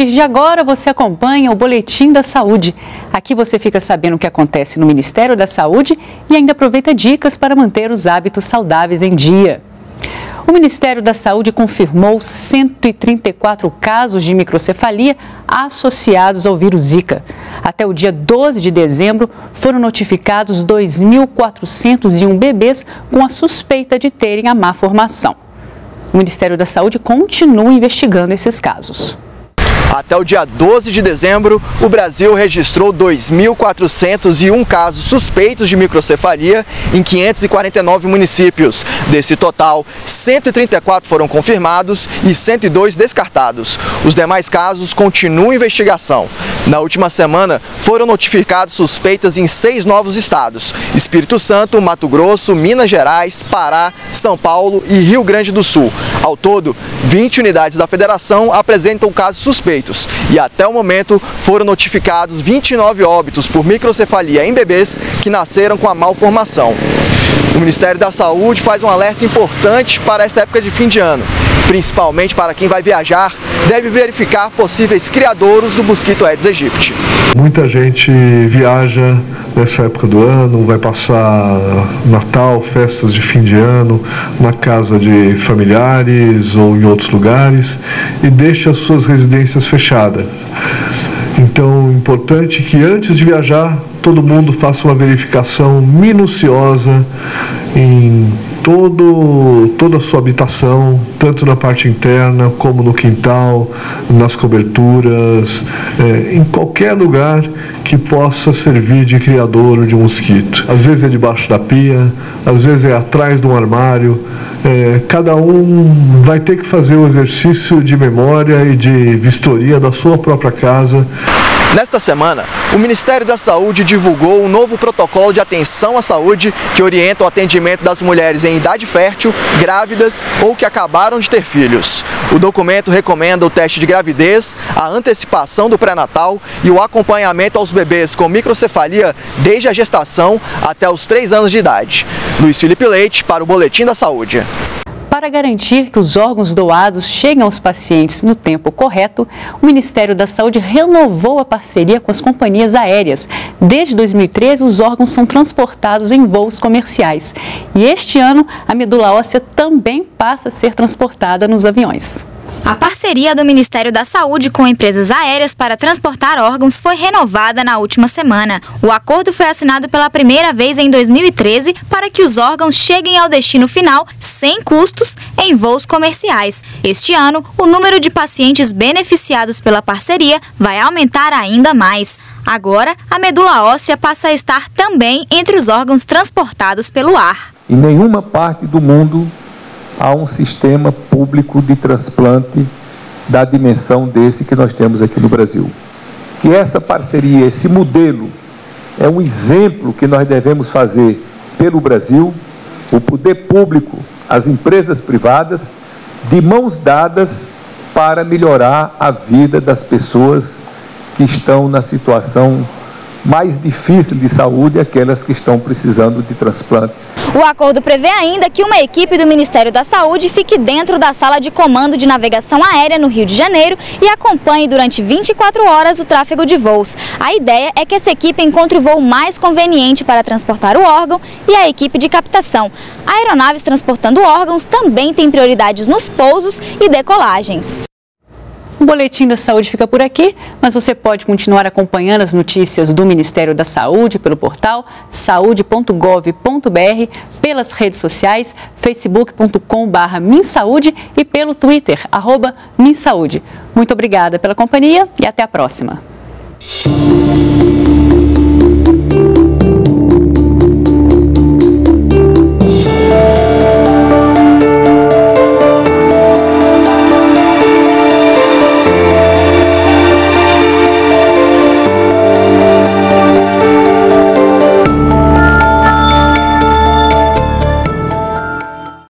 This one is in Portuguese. partir de agora você acompanha o Boletim da Saúde. Aqui você fica sabendo o que acontece no Ministério da Saúde e ainda aproveita dicas para manter os hábitos saudáveis em dia. O Ministério da Saúde confirmou 134 casos de microcefalia associados ao vírus Zika. Até o dia 12 de dezembro, foram notificados 2.401 bebês com a suspeita de terem a má formação. O Ministério da Saúde continua investigando esses casos. Até o dia 12 de dezembro, o Brasil registrou 2.401 casos suspeitos de microcefalia em 549 municípios. Desse total, 134 foram confirmados e 102 descartados. Os demais casos continuam em investigação. Na última semana, foram notificados suspeitas em 6 novos estados: Espírito Santo, Mato Grosso, Minas Gerais, Pará, São Paulo e Rio Grande do Sul. Ao todo, 20 unidades da federação apresentam casos suspeitos. E até o momento foram notificados 29 óbitos por microcefalia em bebês que nasceram com a malformação. O Ministério da Saúde faz um alerta importante para essa época de fim de ano. Principalmente para quem vai viajar, deve verificar possíveis criadouros do mosquito Aedes aegypti. Muita gente viaja nessa época do ano, vai passar Natal, festas de fim de ano, na casa de familiares ou em outros lugares e deixa as suas residências fechadas. Então, é importante que antes de viajar, todo mundo faça uma verificação minuciosa em toda a sua habitação, tanto na parte interna como no quintal, nas coberturas, em qualquer lugar que possa servir de criadouro de mosquito. Às vezes é debaixo da pia, às vezes é atrás de um armário. Cada um vai ter que fazer o exercício de memória e de vistoria da sua própria casa. Nesta semana, o Ministério da Saúde divulgou um novo protocolo de atenção à saúde que orienta o atendimento das mulheres em idade fértil, grávidas ou que acabaram de ter filhos. O documento recomenda o teste de gravidez, a antecipação do pré-natal e o acompanhamento aos bebês com microcefalia desde a gestação até os 3 anos de idade. Luiz Felipe Leite para o Boletim da Saúde. Para garantir que os órgãos doados cheguem aos pacientes no tempo correto, o Ministério da Saúde renovou a parceria com as companhias aéreas. Desde 2013, os órgãos são transportados em voos comerciais. E este ano, a medula óssea também passa a ser transportada nos aviões. A parceria do Ministério da Saúde com empresas aéreas para transportar órgãos foi renovada na última semana. O acordo foi assinado pela primeira vez em 2013 para que os órgãos cheguem ao destino final sem custos em voos comerciais. Este ano, o número de pacientes beneficiados pela parceria vai aumentar ainda mais. Agora, a medula óssea passa a estar também entre os órgãos transportados pelo ar. Em nenhuma parte do mundo há um sistema público de transplante da dimensão desse que nós temos aqui no Brasil. Que essa parceria, esse modelo, é um exemplo que nós devemos fazer pelo Brasil, o poder público, as empresas privadas, de mãos dadas para melhorar a vida das pessoas que estão na situação mais difícil de saúde, aquelas que estão precisando de transplante. O acordo prevê ainda que uma equipe do Ministério da Saúde fique dentro da sala de comando de navegação aérea no Rio de Janeiro e acompanhe durante 24 horas o tráfego de voos. A ideia é que essa equipe encontre o voo mais conveniente para transportar o órgão e a equipe de captação. Aeronaves transportando órgãos também têm prioridades nos pousos e decolagens. O Boletim da Saúde fica por aqui, mas você pode continuar acompanhando as notícias do Ministério da Saúde pelo portal saúde.gov.br, pelas redes sociais, facebook.com/minsaude e pelo Twitter, @minsaude. Muito obrigada pela companhia e até a próxima.